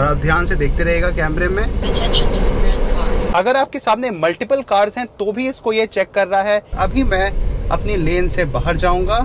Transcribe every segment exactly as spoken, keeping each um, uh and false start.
और आप ध्यान से देखते रहेगा कैमरे में। अगर आपके सामने मल्टीपल कार्स हैं तो भी इसको ये चेक कर रहा है। अभी मैं अपनी लेन से बाहर जाऊंगा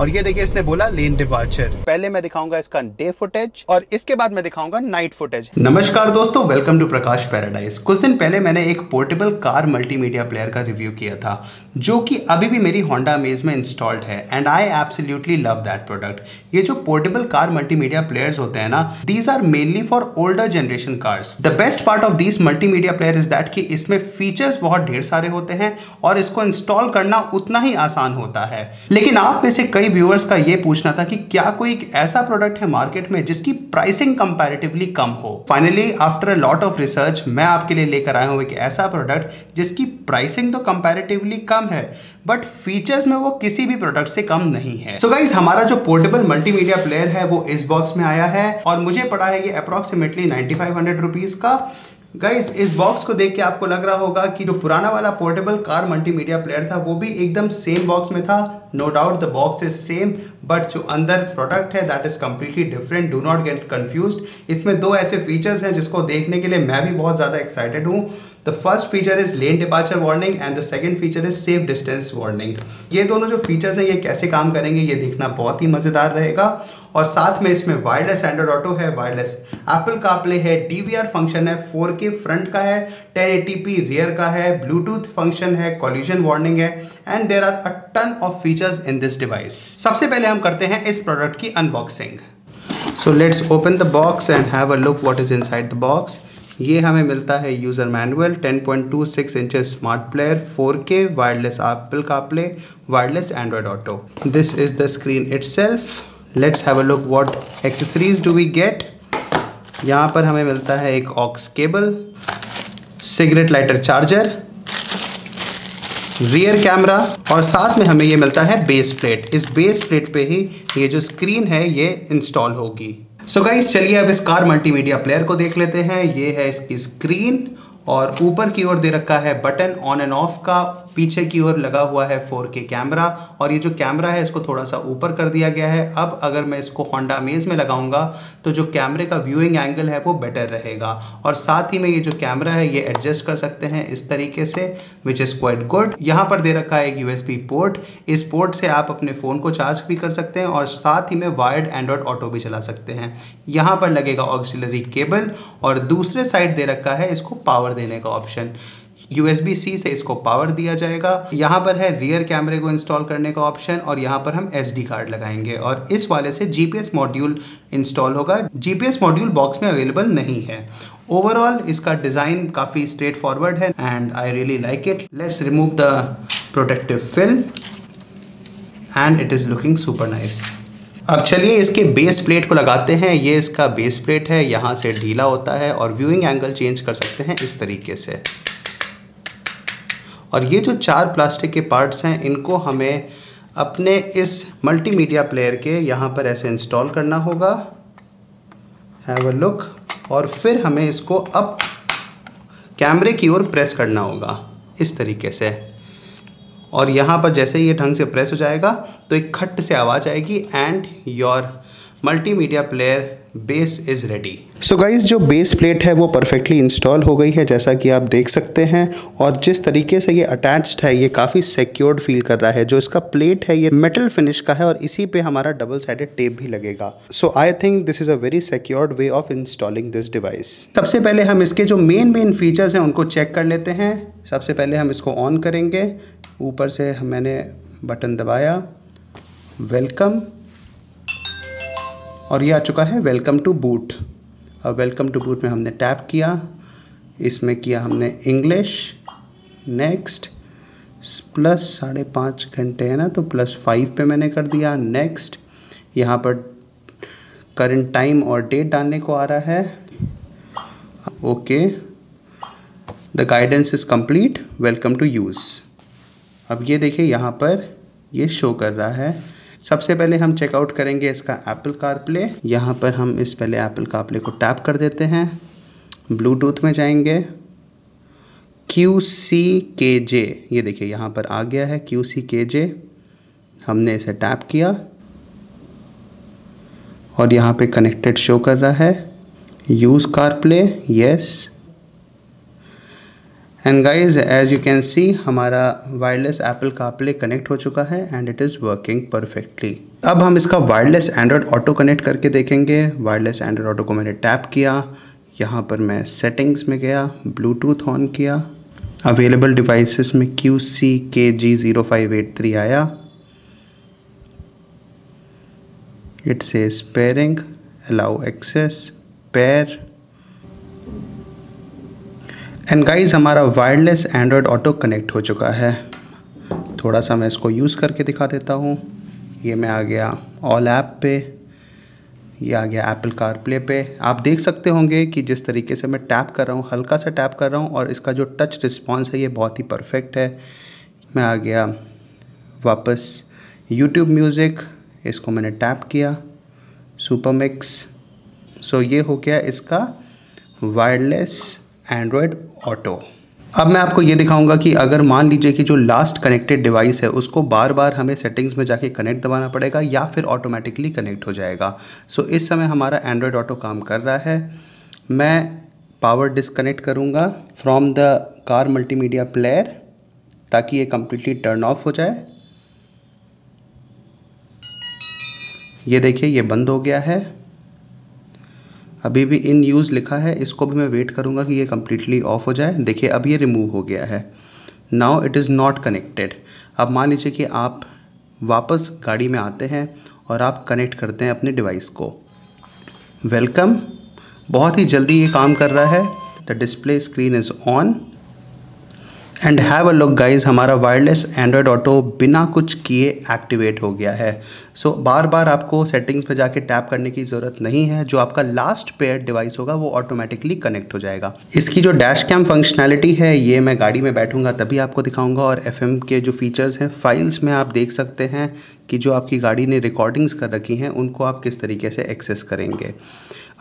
और ये देखिए इसने बोला लेन डिपार्चर। पहले मैं दिखाऊंगा इसका डे फुटेज और इसके बाद मैं दिखाऊंगा नाइट फुटेज। नमस्कार दोस्तों, वेलकम टू प्रकाश पैराडाइज। कुछ दिन पहले मैंने एक पोर्टेबल कार मल्टीमीडिया प्लेयर का रिव्यू किया था जो कि अभी भी मेरी होंडा अमेज में इंस्टॉल्ड है and I absolutely love that product. ये जो पोर्टेबल कार मल्टीमीडिया प्लेयर्स होते हैं ना, these are mainly for older generation cars. The best part of these multimedia player is that कि इसमें फीचर्स बहुत ढेर सारे होते हैं और इसको इंस्टॉल करना उतना ही आसान होता है। लेकिन आप में से व्यूअर्स का ये पूछना था कि क्या कोई ऐसा प्रोडक्ट है मार्केट में जिसकी प्राइसिंग कंपैरेटिवली कम हो। Finally after a lot of research मैं आपके लिए लेकर आया हूं एक ऐसा प्रोडक्ट जिसकी प्राइसिंग तो कंपैरेटिवली कम है बट फीचर्स में वो किसी भी प्रोडक्ट से कम नहीं है। सो so गाइस, हमारा जो पोर्टेबल मल्टीमीडिया प्लेयर है वो इस बॉक्स में आया है और मुझे पड़ा है ये approximately ninety five hundred rupees का। गाइस, इस बॉक्स को देख के आपको लग रहा होगा कि जो पुराना वाला पोर्टेबल कार मल्टीमीडिया प्लेयर था वो भी एकदम सेम बॉक्स में था। No doubt the box is same but जो अंदर प्रोडक्ट है that is completely different. Do not get confused. इसमें दो ऐसे फीचर्स हैं जिसको देखने के लिए मैं भी बहुत ज़्यादा एक्साइटेड हूँ। The first feature is lane departure warning and the second feature is safe distance warning. ये दोनों जो फीचर्स हैं ये कैसे काम करेंगे ये देखना बहुत ही मज़ेदार रहेगा। और साथ में इसमें वायरलेस एंड्रॉइड ऑटो है, वायरलेस एप्पल कारप्ले है, डीवीआर फंक्शन है, फोर के फ्रंट का है, टेन एटी पी रियर का है, ब्लूटूथ फंक्शन है, कॉलिजन वार्निंग है and there are a ton of features in this device. सबसे पहले हम करते हैं इस प्रोडक्ट की unboxing. So let's open the box and have a look what is inside the box. ये हमें मिलता है user manual, ten point two six inches smart player, four K, wireless Apple CarPlay, wireless Android auto. This is the screen itself. Let's have a look what accessories do we get. यहाँ पर हमें मिलता है एक aux cable, cigarette lighter charger, rear camera और साथ में हमें ये मिलता है बेस प्लेट। इस बेस प्लेट पे ही ये जो स्क्रीन है ये इंस्टॉल होगी। सो गाइस, चलिए अब इस कार मल्टीमीडिया प्लेयर को देख लेते हैं। ये है इसकी स्क्रीन और ऊपर की ओर दे रखा है बटन ऑन एंड ऑफ का, पीछे की ओर लगा हुआ है फोर के कैमरा और ये जो कैमरा है इसको थोड़ा सा ऊपर कर दिया गया है। अब अगर मैं इसको होंडा अमेज में लगाऊंगा तो जो कैमरे का व्यूइंग एंगल है वो बेटर रहेगा और साथ ही में ये जो कैमरा है ये एडजस्ट कर सकते हैं इस तरीके से, विच इज़ क्वाइट गुड। यहाँ पर दे रखा है एक यूएसबी पोर्ट, इस पोर्ट से आप अपने फ़ोन को चार्ज भी कर सकते हैं और साथ ही में वायर्ड एंड्रॉइड ऑटो भी चला सकते हैं। यहाँ पर लगेगा ऑक्सिलरी केबल और दूसरे साइड दे रखा है इसको पावर देने का option, U S B C से इसको पावर दिया जाएगा। यहाँ पर है रियर कैमरे को इंस्टॉल करने का ऑप्शन और यहाँ पर हम एस डी कार्ड लगाएंगे और इस वाले से G P S module install होगा। G P S module box में अवेलेबल नहीं है। ओवरऑल इसका डिज़ाइन काफ़ी स्ट्रेट फॉरवर्ड है and I really like it. Let's remove the protective film and it is looking super nice. अब चलिए इसके बेस प्लेट को लगाते हैं। ये इसका बेस प्लेट है, यहाँ से ढीला होता है और व्यूइंग एंगल चेंज कर सकते हैं इस तरीके से। और ये जो चार प्लास्टिक के पार्ट्स हैं इनको हमें अपने इस मल्टीमीडिया प्लेयर के यहाँ पर ऐसे इंस्टॉल करना होगा। Have a look. और फिर हमें इसको अप कैमरे की ओर प्रेस करना होगा इस तरीके से और यहाँ पर जैसे ही ये ढंग से प्रेस हो जाएगा तो एक खट से आवाज़ आएगी and your multimedia player base is ready. So guys, जो बेस प्लेट है वो परफेक्टली इंस्टॉल हो गई है जैसा कि आप देख सकते हैं और जिस तरीके से ये अटैच्ड है ये काफ़ी सिक्योर्ड फील कर रहा है। जो इसका प्लेट है ये मेटल फिनिश का है और इसी पे हमारा डबल साइडेड टेप भी लगेगा। So I think this is a very secured way of installing this device. सबसे पहले हम इसके जो मेन मेन फीचर्स हैं उनको चेक कर लेते हैं। सबसे पहले हम इसको ऑन करेंगे, ऊपर से मैंने बटन दबाया, वेलकम, और ये आ चुका है वेलकम टू बूट। और वेलकम टू बूट में हमने टैप किया, इसमें किया हमने इंग्लिश, नेक्स्ट, प्लस साढ़े पाँच घंटे है ना तो प्लस फाइव पे मैंने कर दिया, नेक्स्ट। यहाँ पर करंट टाइम और डेट डालने को आ रहा है। Okay, the guidance is complete, welcome to use. अब ये देखिए यहाँ पर ये शो कर रहा है। सबसे पहले हम चेकआउट करेंगे इसका एप्पल कारप्ले। यहाँ पर हम इस पहले एप्पल कारप्ले को टैप कर देते हैं, ब्लूटूथ में जाएंगे, क्यू सी के जे, ये देखिए यहाँ पर आ गया है क्यू सी के जे। हमने इसे टैप किया और यहाँ पे कनेक्टेड शो कर रहा है। use CarPlay, yes. And guys, as you can see, हमारा wireless Apple CarPlay connect हो चुका है and it is working perfectly. अब हम इसका wireless Android Auto connect करके देखेंगे. Wireless Android Auto को मैंने tap किया, यहाँ पर मैं settings में गया, Bluetooth on किया, available devices में Q C K G zero five eight three आया. It says pairing, allow access, pair. And guys हमारा वायरलेस एंड्रॉयड ऑटो कनेक्ट हो चुका है. थोड़ा सा मैं इसको यूज़ करके दिखा देता हूँ. ये मैं आ गया ऑल ऐप पे, ये आ गया एप्पल कारप्ले पे. आप देख सकते होंगे कि जिस तरीके से मैं टैप कर रहा हूँ, हल्का सा टैप कर रहा हूँ और इसका जो टच रिस्पॉन्स है ये बहुत ही परफेक्ट है. मैं आ गया वापस यूट्यूब म्यूज़िक, इसको मैंने टैप किया, सुपर मिक्स. सो ये हो गया इसका वायरलेस एंड्रॉयड ऑटो. अब मैं आपको ये दिखाऊंगा कि अगर मान लीजिए कि जो लास्ट कनेक्टेड डिवाइस है उसको बार बार हमें सेटिंग्स में जाके कनेक्ट दबाना पड़ेगा या फिर ऑटोमेटिकली कनेक्ट हो जाएगा. सो so, इस समय हमारा एंड्रॉयड ऑटो काम कर रहा है. मैं पावर डिस्कनेक्ट करूँगा from the car multimedia player ताकि ये कम्प्लीटली टर्न ऑफ हो जाए. ये देखिए ये बंद हो गया है. अभी भी इन यूज़ लिखा है, इसको भी मैं वेट करूंगा कि ये कम्प्लीटली ऑफ हो जाए. देखिए अब ये रिमूव हो गया है. Now it is not connected. अब मान लीजिए कि आप वापस गाड़ी में आते हैं और आप कनेक्ट करते हैं अपने डिवाइस को. वेलकम, बहुत ही जल्दी ये काम कर रहा है. The display screen is on and have a look guys, हमारा वायरलेस एंड्रॉयड ऑटो बिना कुछ किए एक्टिवेट हो गया है. सो so, बार बार आपको सेटिंग्स पे जाके टैप करने की ज़रूरत नहीं है. जो आपका लास्ट पेयर डिवाइस होगा वो ऑटोमेटिकली कनेक्ट हो जाएगा. इसकी जो डैश कैम फंक्शनैलिटी है ये मैं गाड़ी में बैठूंगा तभी आपको दिखाऊंगा. और एफ एम के जो फीचर्स हैं, फाइल्स में आप देख सकते हैं कि जो आपकी गाड़ी ने रिकॉर्डिंग्स कर रखी हैं उनको आप किस तरीके से एक्सेस करेंगे.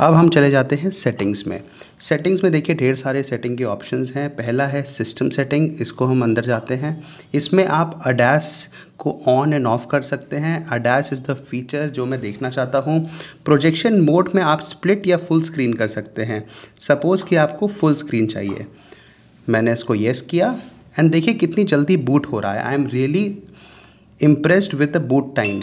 अब हम चले जाते हैं सेटिंग्स में. सेटिंग्स में देखिए ढेर सारे सेटिंग के ऑप्शंस हैं. पहला है सिस्टम सेटिंग, इसको हम अंदर जाते हैं. इसमें आप अडास को ऑन एंड ऑफ कर सकते हैं. अडास इज़ द फीचर जो मैं देखना चाहता हूँ. प्रोजेक्शन मोड में आप स्प्लिट या फुल स्क्रीन कर सकते हैं. सपोज़ कि आपको फुल स्क्रीन चाहिए, मैंने इसको येस किया एंड देखिए कितनी जल्दी बूट हो रहा है. I am really impressed with the boot time.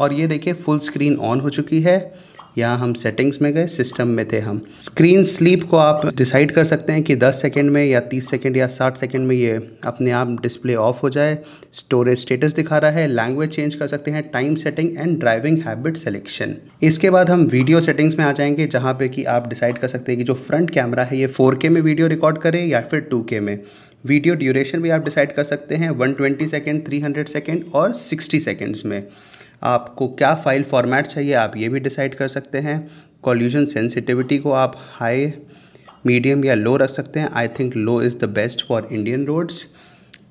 और ये देखिए फुल स्क्रीन ऑन हो चुकी है. यहाँ हम सेटिंग्स में गए, सिस्टम में थे हम. स्क्रीन स्लीप को आप डिसाइड कर सकते हैं कि दस सेकंड में या तीस सेकंड या साठ सेकंड में ये अपने आप डिस्प्ले ऑफ हो जाए. स्टोरेज स्टेटस दिखा रहा है. लैंग्वेज चेंज कर सकते हैं, time setting and driving habit selection. इसके बाद हम वीडियो सेटिंग्स में आ जाएंगे जहाँ पे कि आप डिसाइड कर सकते हैं कि जो फ्रंट कैमरा है ये फोर के में वीडियो रिकॉर्ड करे या फिर टू के में. वीडियो ड्यूरेशन भी आप डिसाइड कर सकते हैं one twenty second, three hundred second और सिक्सटी सेकंड्स में. आपको क्या फ़ाइल फॉर्मेट चाहिए आप ये भी डिसाइड कर सकते हैं. कॉल्यूजन सेंसिटिविटी को आप हाई, मीडियम या लो रख सकते हैं. I think low is the best for Indian roads.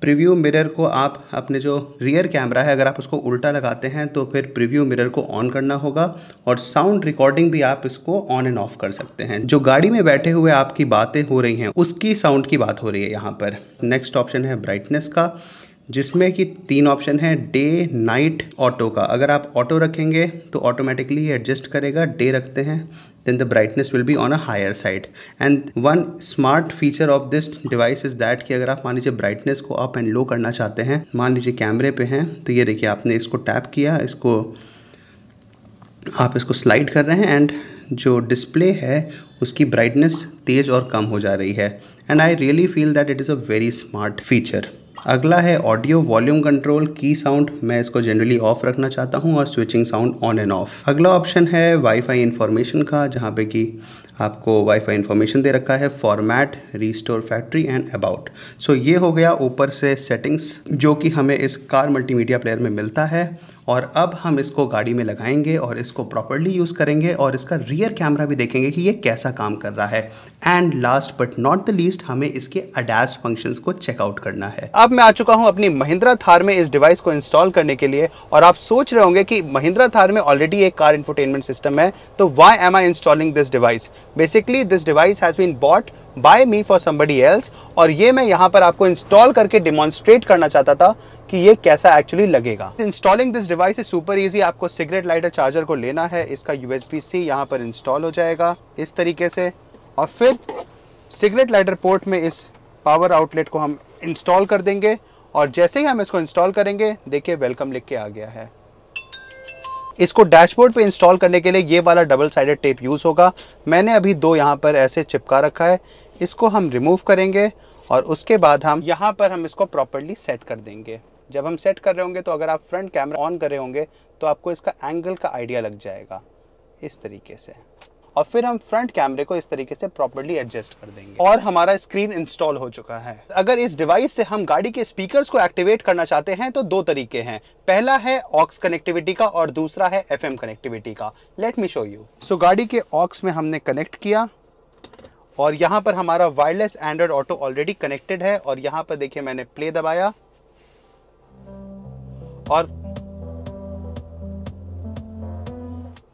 Preview mirror को आप अपने जो रियर कैमरा है अगर आप उसको उल्टा लगाते हैं तो फिर प्रीव्यू मिरर को ऑन करना होगा. और साउंड रिकॉर्डिंग भी आप इसको ऑन एंड ऑफ कर सकते हैं. जो गाड़ी में बैठे हुए आपकी बातें हो रही हैं उसकी साउंड की बात हो रही है यहाँ पर. नेक्स्ट ऑप्शन है ब्राइटनेस का, जिसमें कि तीन ऑप्शन है. डे, नाइट, ऑटो का. अगर आप ऑटो रखेंगे तो ऑटोमेटिकली एडजस्ट करेगा. डे रखते हैं then the brightness will be on a higher side. And one smart feature of this device is that कि अगर आप मान लीजिए ब्राइटनेस को अप एंड लो करना चाहते हैं, मान लीजिए कैमरे पे हैं तो ये देखिए आपने इसको टैप किया, इसको आप इसको स्लाइड कर रहे हैं एंड जो डिस्प्ले है उसकी ब्राइटनेस तेज़ और कम हो जा रही है. And I really feel that it is a very smart feature. अगला है audio volume control. Key sound मैं इसको जनरली ऑफ रखना चाहता हूं और switching sound on and off. अगला ऑप्शन है वाईफाई इन्फॉर्मेशन का, जहां पे कि आपको वाईफाई इन्फॉर्मेशन दे रखा है. Format, restore factory and about. So ये हो गया ऊपर से सेटिंग्स जो कि हमें इस कार मल्टीमीडिया प्लेयर में मिलता है. और अब हम इसको गाड़ी में लगाएंगे और इसको प्रॉपर्ली यूज़ करेंगे और इसका रियर कैमरा भी देखेंगे कि ये कैसा काम कर रहा है. And last but not the least हमें इसके अडास फंक्शंस को चेकआउट करना है. अब मैं आ चुका हूं अपनी महिंद्रा थार में इस डिवाइस को इंस्टॉल करने के लिए. और आप सोच रहे होंगे कि महिंद्रा थार में ऑलरेडी एक कार इंफोटेनमेंट सिस्टम है तो why am I installing this device. Basically this device has been bought by me for somebody else. और ये मैं यहाँ पर आपको इंस्टॉल करके डिमॉन्स्ट्रेट करना चाहता था कि ये कैसा एक्चुअली लगेगा। Installing this device is super easy. आपको सिगरेट लाइटर चार्जर को लेना है, इसका यू एस बी सी यहाँ पर इंस्टॉल हो जाएगा इस तरीके से, और फिर सिगरेट लाइटर पोर्ट में इस पावर आउटलेट को हम इंस्टॉल कर देंगे। और जैसे ही हम इसको इंस्टॉल करेंगे, देखिए वेलकम लिख के आ गया है। इसको डैशबोर्ड पे इंस्टॉल करने के लिए ये वाला डबल साइडेड टेप यूज़ होगा। मैंने अभी दो यहाँ पर ऐसे चिपका रखा है, इसको हम रिमूव करेंगे और उसके बाद हम यहाँ पर हम इसको प्रॉपर्ली सेट कर देंगे। जब हम सेट कर रहे होंगे तो अगर आप फ्रंट कैमरा ऑन कर रहे होंगे तो आपको इसका एंगल का आइडिया लग जाएगा इस तरीके से, और फिर हम फ्रंट कैमरे को इस तरीके से प्रॉपर्ली एडजस्ट कर देंगे और हमारा स्क्रीन इंस्टॉल हो चुका है। अगर इस डिवाइस से हम गाड़ी के स्पीकर्स को एक्टिवेट करना चाहते हैं तो दो तरीके हैं, पहला है ऑक्स कनेक्टिविटी का और दूसरा है एफ एम कनेक्टिविटी का। Let me show you. So गाड़ी के ऑक्स में हमने कनेक्ट किया और यहाँ पर हमारा wireless Android auto already connected है, और यहाँ पर देखिए मैंने प्ले दबाया और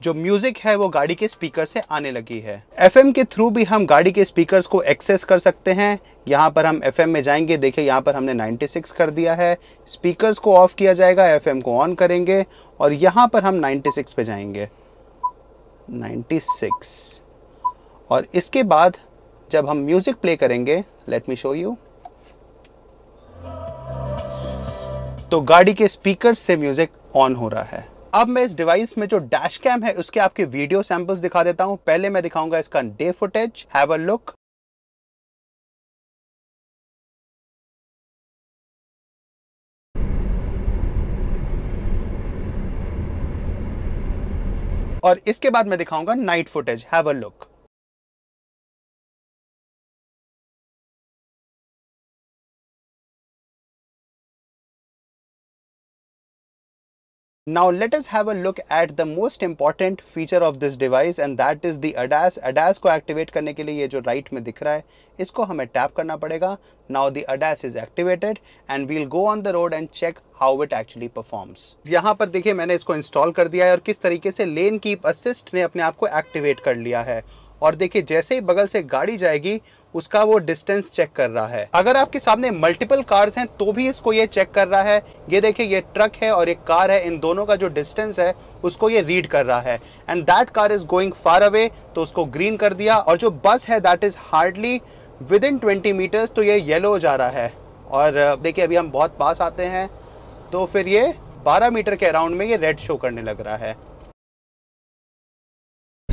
जो म्यूजिक है वो गाड़ी के स्पीकर से आने लगी है। एफ एम के थ्रू भी हम गाड़ी के स्पीकर्स को एक्सेस कर सकते हैं। यहाँ पर हम एफ एम में जाएंगे, देखिए यहाँ पर हमने नाइन्टी सिक्स कर दिया है। स्पीकर्स को ऑफ किया जाएगा, एफ एम को ऑन करेंगे और यहाँ पर हम नाइन्टी सिक्स पे जाएंगे, नाइन्टी सिक्स। और इसके बाद जब हम म्यूजिक प्ले करेंगे, लेट मी शो यू, तो गाड़ी के स्पीकर से म्यूजिक ऑन हो रहा है। अब मैं इस डिवाइस में जो डैश कैम है उसके आपके वीडियो सैंपल्स दिखा देता हूं। पहले मैं दिखाऊंगा इसका day footage, have a look. और इसके बाद मैं दिखाऊंगा night footage, have a look. Now let us have a look at the most important feature of this device and that is the A D A S. A D A S को activate करने के लिए ये जो right में दिख रहा है इसको हमें tap करना पड़ेगा। Now the A D A S is activated and we'll go on the road and check how it actually performs. यहाँ पर देखिए मैंने इसको install कर दिया है और किस तरीके से लेन कीप असिस्ट ने अपने आप को activate कर लिया है। और देखिए जैसे ही बगल से गाड़ी जाएगी उसका वो डिस्टेंस चेक कर रहा है। अगर आपके सामने मल्टीपल कार्स हैं तो भी इसको ये चेक कर रहा है। ये देखिए ये ट्रक है और एक कार है, इन दोनों का जो डिस्टेंस है उसको ये रीड कर रहा है। And that car is going far away, तो उसको ग्रीन कर दिया। और जो बस है that is hardly within twenty metres, तो ये येलो जा रहा है। और देखिए अभी हम बहुत पास आते हैं तो फिर ये बारह मीटर के अराउंड में ये रेड शो करने लग रहा है।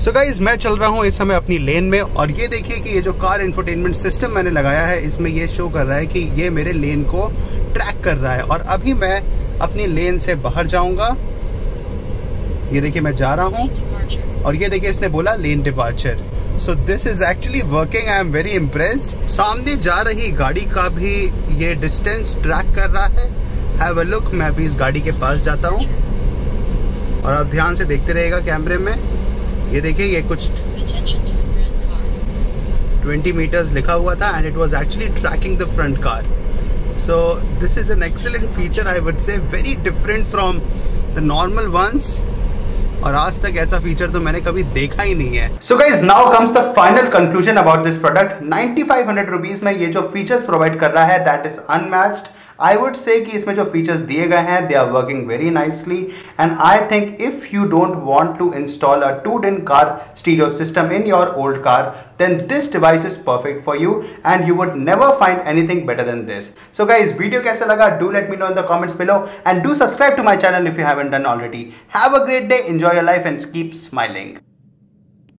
सो गाइस मैं चल रहा हूँ इस समय अपनी लेन में और ये देखिए कि ये जो कार इंफोटेनमेंट सिस्टम मैंने लगाया है इसमें ये शो कर रहा है कि ये मेरे लेन को ट्रैक कर रहा है। और अभी मैं अपनी लेन से बाहर जाऊंगा, ये देखिए मैं जा रहा हूँ और ये देखिए इसने बोला lane departure. So this is actually working, I am very impressed. सामने जा रही गाड़ी का भी ये डिस्टेंस ट्रैक कर रहा है। Have a look. मैं अभी इस गाड़ी के पास जाता हूँ और आप ध्यान से देखते रहेगा कैमरे में। ये देखिए ये कुछ ट्वेंटी मीटर्स लिखा हुआ था and it was actually tracking the front car. So this is an excellent feature, I would say very different from the normal ones. और आज तक ऐसा फीचर तो मैंने कभी देखा ही नहीं है। So guys now comes the final conclusion about this product. Ninety five hundred rupees में ये जो फीचर्स प्रोवाइड कर रहा है that is unmatched. I would say कि इसमें जो फीचर्स दिए गए हैं they are working very nicely and I think if you don't want to install a two DIN car stereo system in your old car then this device is perfect for you and you would never find anything better than this. So guys video कैसा लगा do let me know in the comments below and do subscribe to my channel if you haven't done already. Have a great day, enjoy your life and keep smiling.